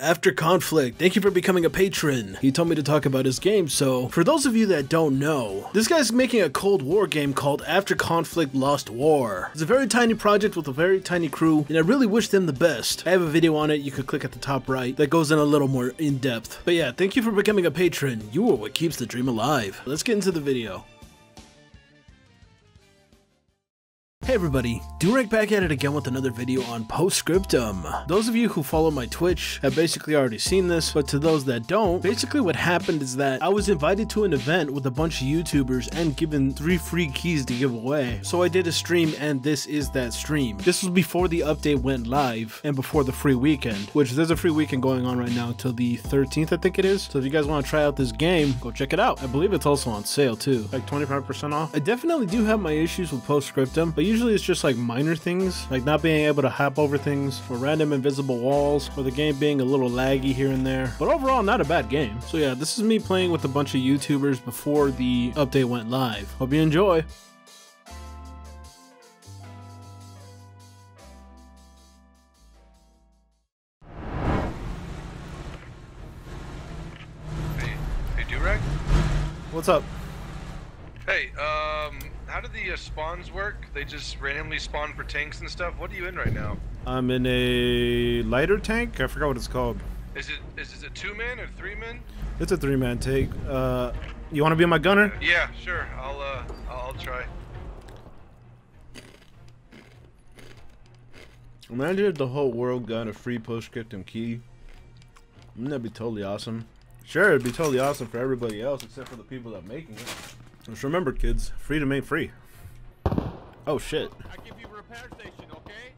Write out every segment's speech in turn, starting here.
After Conflict, thank you for becoming a patron. He told me to talk about his game, so for those of you that don't know, this guy's making a Cold War game called After Conflict Lost War. It's a very tiny project with a very tiny crew, and I really wish them the best. I have a video on it, you could click at the top right, that goes in a little more in depth. But yeah, thank you for becoming a patron. You are what keeps the dream alive. Let's get into the video. Hey everybody, DueRag back at it again with another video on Postscriptum. Those of you who follow my Twitch have basically already seen this, but to those that don't, basically what happened is that I was invited to an event with a bunch of YouTubers and given 3 free keys to give away. So I did a stream, and this is that stream. This was before the update went live and before the free weekend, which there's a free weekend going on right now till the 13th, I think it is. So if you guys want to try out this game, go check it out. I believe it's also on sale too, like 25% off. I definitely do have my issues with Postscriptum, but usually it's just like minor things, like not being able to hop over things, or random invisible walls, or the game being a little laggy here and there. But overall, not a bad game. So yeah, this is me playing with a bunch of YouTubers before the update went live. Hope you enjoy. Hey DueRag? What's up? Hey, how do the spawns work? They just randomly spawn for tanks and stuff? What are you in right now? I'm in a lighter tank? I forgot what it's called. Is it a 2-man or 3-man? It's a 3-man tank. You want to be my gunner? Yeah, sure. I'll try. Imagine if the whole world got a free Postscriptum key. Wouldn't that be totally awesome? Sure, it'd be totally awesome for everybody else except for the people that are making it. Just remember, kids, freedom ain't free. Oh shit. I give you a repair station, okay?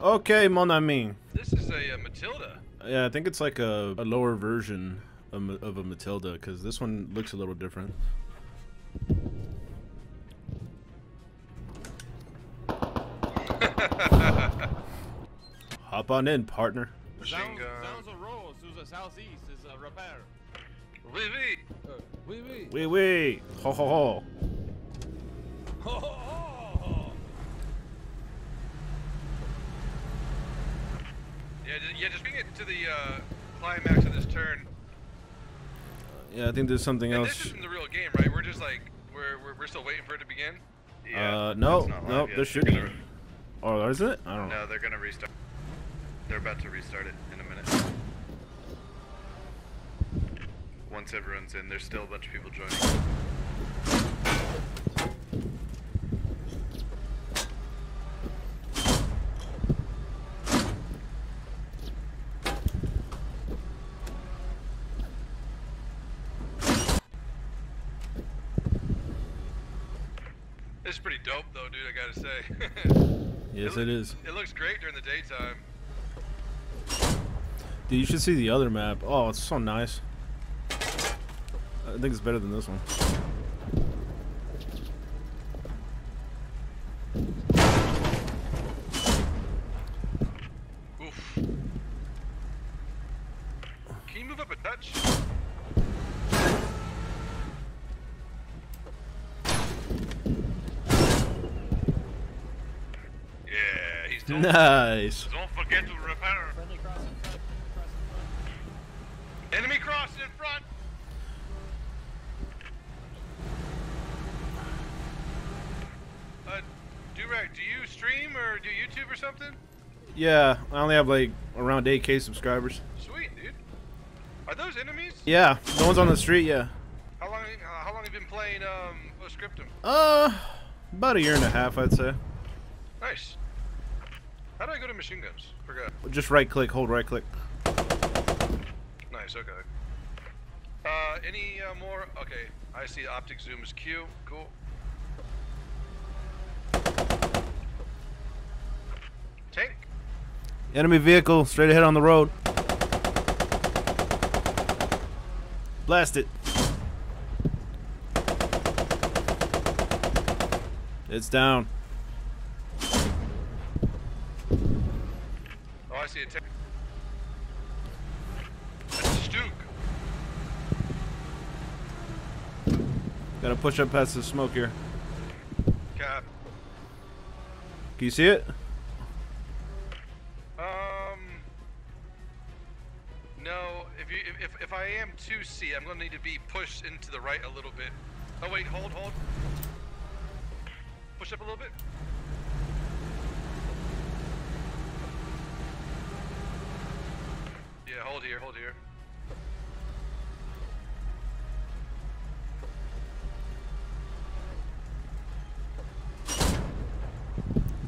Okay, mon ami. This is a Matilda. Yeah, I think it's like a lower version of a Matilda, because this one looks a little different. Hop on in, partner. Sounds a rose to the southeast is a repair. Oui, oui. Oui, oui. Oui, oui. Ho, ho, ho. Ho, ho, ho. Yeah, just bring it to the climax of this turn. Yeah, I think there's something else. This isn't the real game, right? We're just like, we're still waiting for it to begin? Yeah, no, they're shooting. Gonna... Oh, is it? I don't know. No, they're gonna restart. They're about to restart it in a minute. Once everyone's in, there's still a bunch of people joining. This is pretty dope though, dude, I gotta say. Yes, it is. It looks great during the daytime. Dude, you should see the other map. Oh, it's so nice. I think it's better than this one. Oof. Can you move up a touch? Yeah, he's doing nice. Don't forget to repair. Enemy crossing in front. Do you stream or do YouTube or something? Yeah, I only have like around 8K subscribers. Sweet, dude. Are those enemies? Yeah, the ones on the street, yeah. How long have you been playing Postscriptum? About a year and a half, I'd say. Nice. How do I go to machine guns? Forgot. Just right click, hold right click. Nice, okay. Any more? Okay, I see optic zoom is Q. Cool. Tank. Enemy vehicle straight ahead on the road. Blast it. It's down. Oh, I see a tank. That's a Stuke. Gotta push up past the smoke here. Cap. Can you see it? No, if I am 2C, I'm gonna need to be pushed into the right a little bit. Oh wait, hold. Push up a little bit. Yeah, hold here.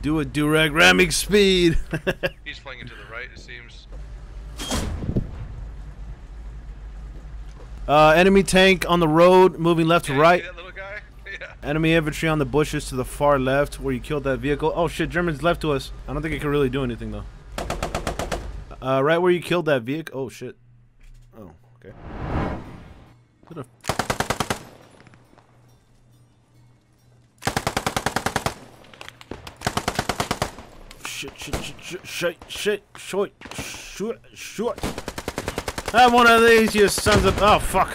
Do a DueRag ramming speed. He's flying into the right, it seems. Enemy tank on the road, moving left to right. That little guy? Yeah. Enemy infantry on the bushes to the far left, where you killed that vehicle. Oh shit, Germans left to us. I don't think it can really do anything though. Right where you killed that vehicle. Oh shit. Oh, okay. Shit. Have one of these, you sons of... Oh, fuck.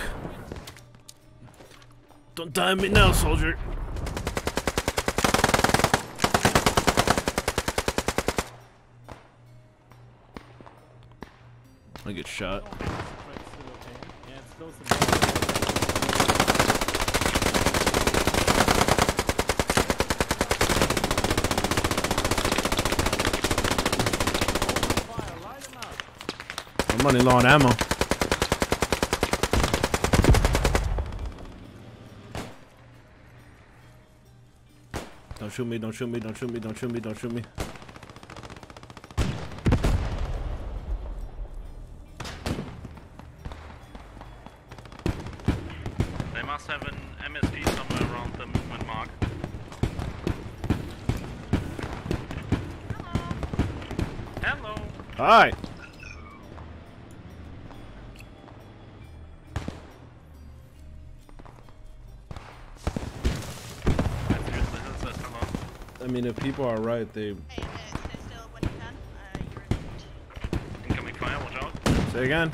Don't die on me now, soldier. I get shot. I'm running low on ammo. Don't shoot me, don't shoot me. They must have an MSP somewhere around the movement mark. Hello! Hi! I mean, if people are right, they... Hey, still what you can? You're in... Incoming fire, watch out. Say again.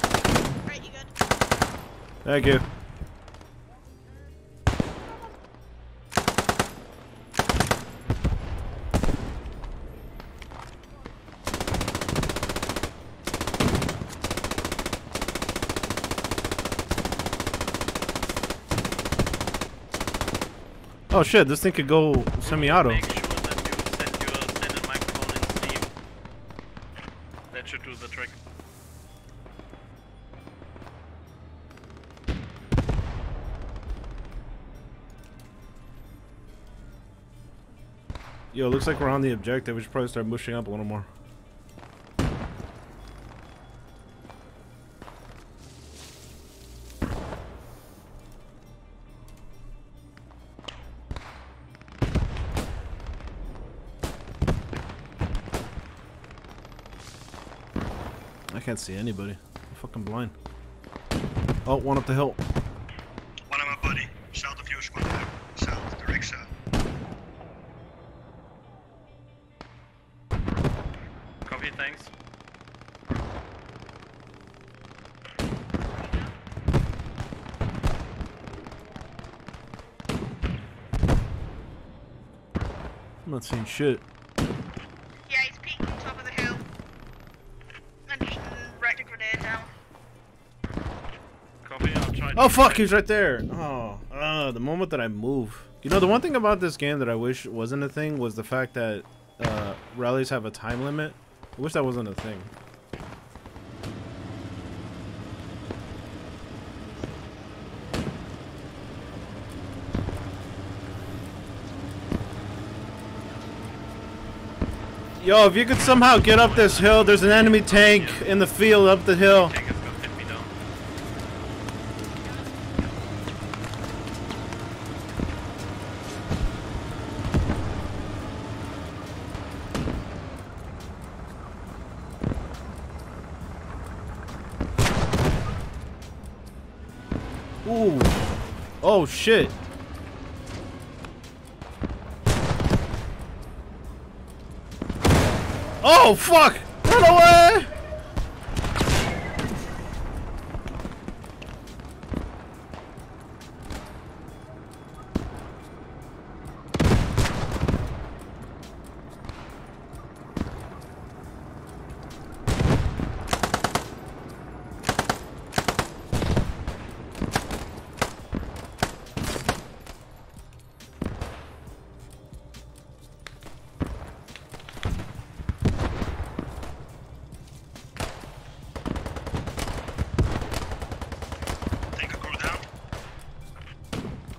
Okay, right, you good? Thank you. Oh shit, this thing could go semi-auto. Make sure that you set your standard microphone in Steam. That should do the trick. Yo, looks like we're on the objective. We should probably start pushing up a little more. I can't see anybody. I'm fucking blind. Oh, one up the hill. One of my buddy. South of your squad. South, direct south. Copy, thanks. I'm not seeing shit. Oh fuck, he's right there. Oh, the moment that I move. You know, the one thing about this game that I wish wasn't a thing was the fact that rallies have a time limit. I wish that wasn't a thing. Yo, if you could somehow get up this hill, there's an enemy tank in the field up the hill. Ooh. Oh shit. Oh fuck! Run away!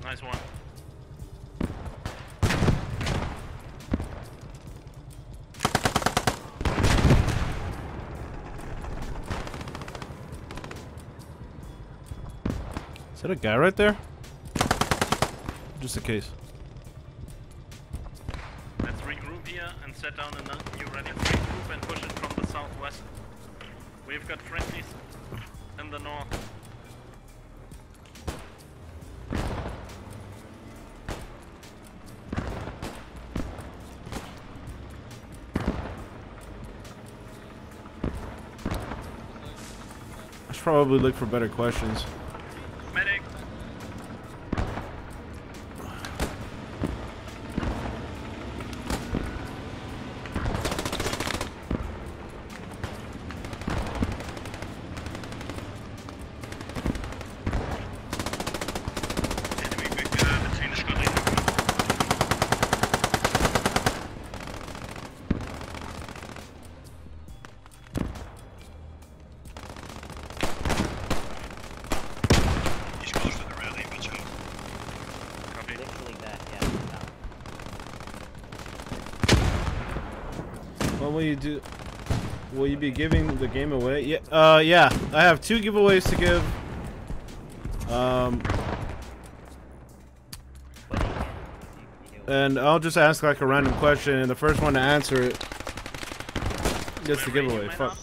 Nice one. Is that a guy right there? Just in case. Let's regroup here and set down a new ready regroup and push it from the southwest. We've got friendlies in the north. I should probably look for better questions. Medic. Will you be giving the game away? Yeah, yeah. I have two giveaways to give. And I'll just ask like a random question, and the first one to answer it gets the giveaway. Fuck.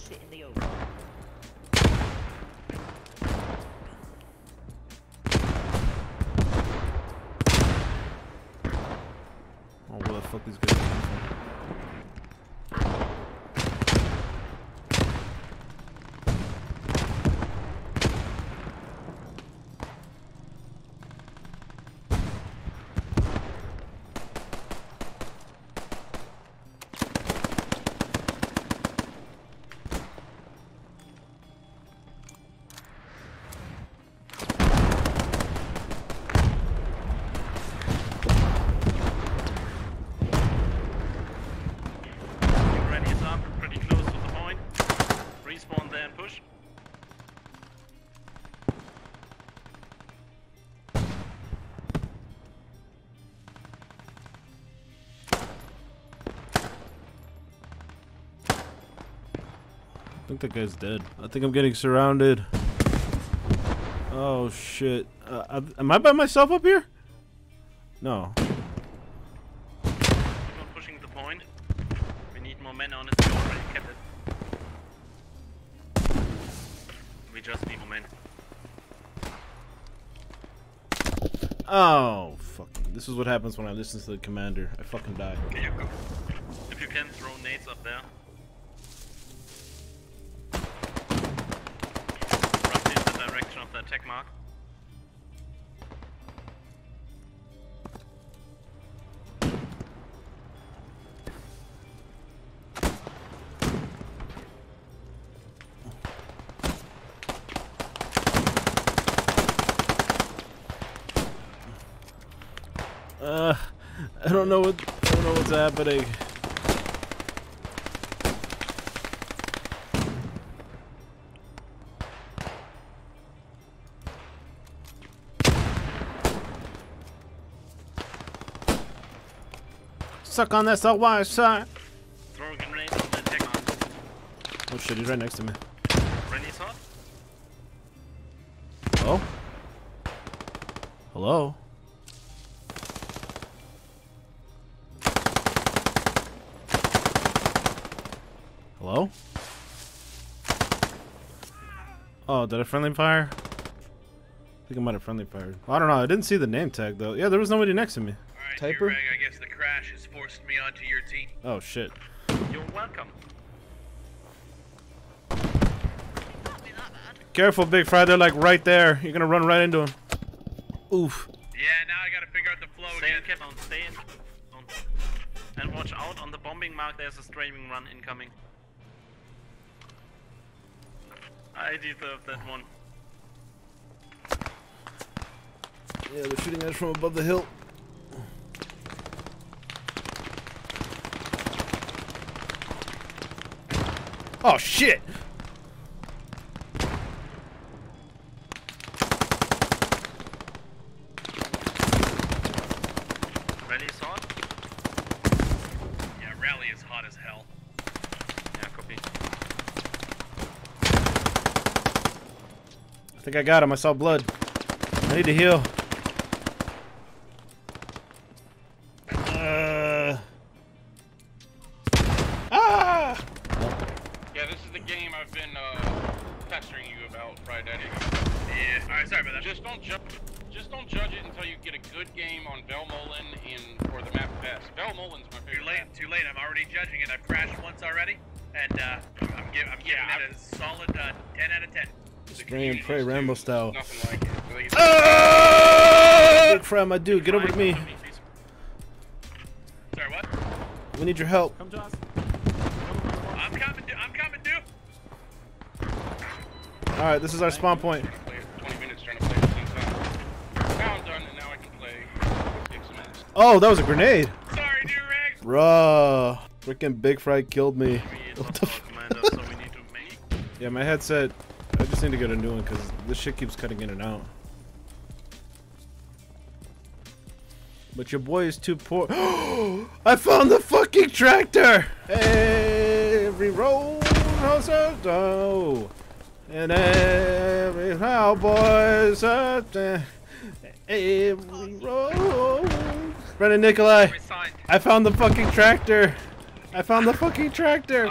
I think that guy's dead. I think I'm getting surrounded. Oh shit. Am I by myself up here? No. We're pushing the point. We need more men on it. We already kept it. We just need more men. Oh fuck. This is what happens when I listen to the commander. I fucking die. If you can, throw nades up there. Tech mark. I don't know what's happening. Suck on that side, wire side. Throw grenades on the tech mark. Oh shit, he's right next to me. Renee's hot. Oh. Hello. Hello. Oh, did I friendly fire? I think I might have friendly fired. I don't know. I didn't see the name tag though. Yeah, there was nobody next to me. Right, DueRag, I guess the crash has forced me onto your team. Oh shit. You're welcome. Careful, BigFry, they're like right there. You're gonna run right into him. Oof. Yeah, now I gotta figure out the flow again. Stay in. And watch out on the bombing mark. There's a streaming run incoming. I deserve that one. Yeah, they're shooting at us from above the hill. Oh shit! Rally's on? Yeah, rally is hot as hell. Yeah, copy. I think I got him. I saw blood. I need to heal. Yeah, this is the game I've been pestering you about, Friday. Yeah, alright, sorry about that. Just don't judge it until you get a good game on Velmolen or the map best. Velmolen's my favorite. Too late. I'm already judging it. I've crashed once already, and I'm giving it a solid 10 out of 10. Spray and pray, Rambo style. Nothing like it. Really. BigFry, my dude, get over to me. Sorry, what? We need your help. Come to us. I'm coming, dude. All right, this is our spawn point. 20 minutes trying to play at the same time. Now I'm done, and now I can play. Oh, that was a grenade. Sorry, DueRag. Bruh, freaking BigFry killed me. What the fuck? Yeah, my headset. I just need to get a new one because this shit keeps cutting in and out. But your boy is too poor. I found the fucking tractor! Every road has a dough, and every cowboy's a day. Every road. Brennan Nikolai, I found the fucking tractor. I found the fucking tractor.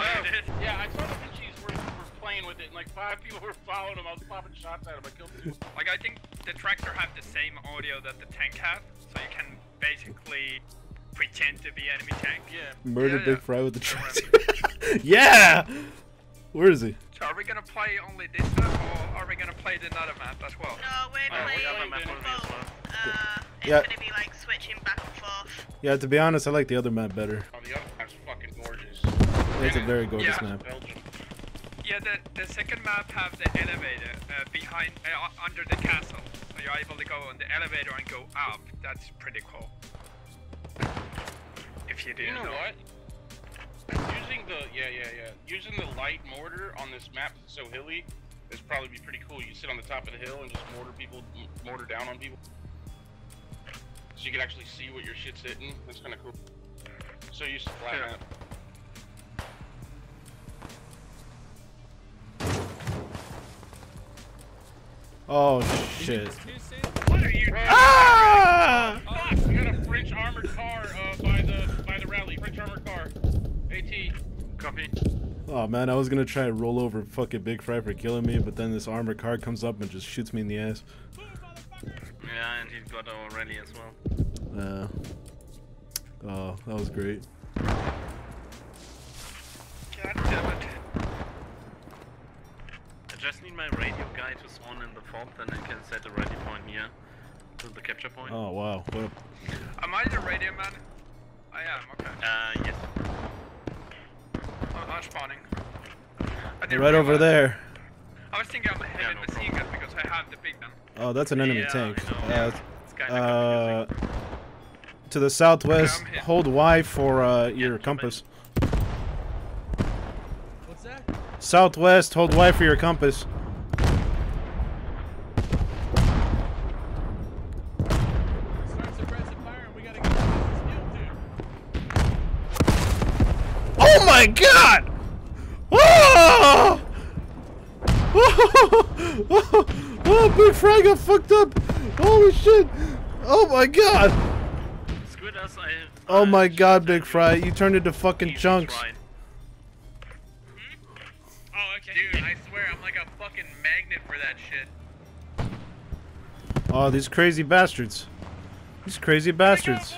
Yeah, I saw the cheese were playing with it, and like 5 people were following him. I was popping shots at him. I killed 2. Like, I think the tractor have the same audio that the tank have, so you can basically pretend to be enemy tank. Yeah. Murder BigFry with the tractor. Yeah! Where is he? So are we gonna play only this map, or are we gonna play the other map as well? No, we're playing both. It's gonna be like switching back and forth. Yeah, to be honest, I like the other map better. Oh, the other map's fucking gorgeous. Yeah, it's a very gorgeous map. Belgium. Yeah, the second map have the elevator behind, under the castle. So you're able to go on the elevator and go up. That's pretty cool. If you do. You know what? Using the using the light mortar on this map that's so hilly is probably be pretty cool. You sit on the top of the hill and just mortar down on people, so you can actually see what your shit's hitting. That's kind of cool. So you flatten up. Oh shit! What are you doing? Ah! Oh, we got a French armored car by the rally. French armored car. AT. Copy. Oh man, I was gonna try to roll over fucking BigFry for killing me, but then this armored car comes up and just shoots me in the ass. Yeah, and he's got already as well. Oh, that was great. God damn it. I just need my radio guy to spawn in the fort, and I can set the ready point near to the capture point. Oh wow. What a... Am I the radio man? I am, okay. Yes. I'm spawning. Right over there. I was thinking I'm a heavy machine gun because I have the big gun. Oh, that's an enemy tank. To the southwest, hold Y for your compass. What's that? Southwest, hold Y for your compass. Oh my god! Oh! Oh, BigFry got fucked up! Holy shit! Oh my god! Oh my god, BigFry, you turned into fucking chunks. Oh, okay. Dude, I swear I'm like a fucking magnet for that shit. Oh, these crazy bastards. These crazy bastards.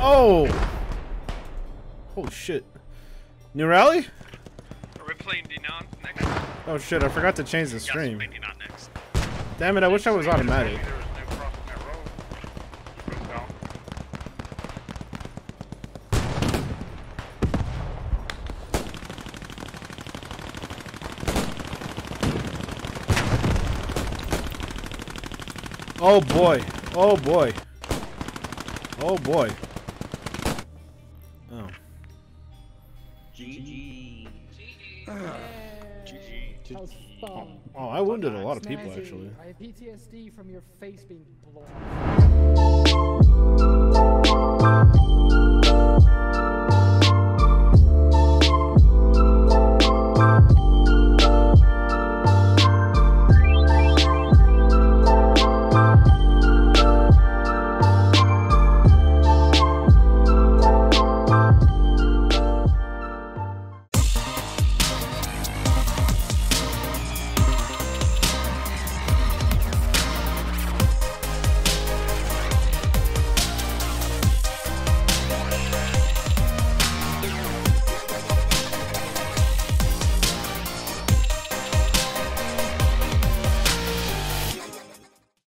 Oh! Oh shit. New rally? Are we playing D9 next? Oh shit, I forgot to change the stream. Yes, D9 next. Damn it, I wish I was automatic. Oh boy. Oh boy. Oh boy. Oh. GG. GG. How's thumb? Oh, I wounded a lot of people actually. I have PTSD from your face being blown.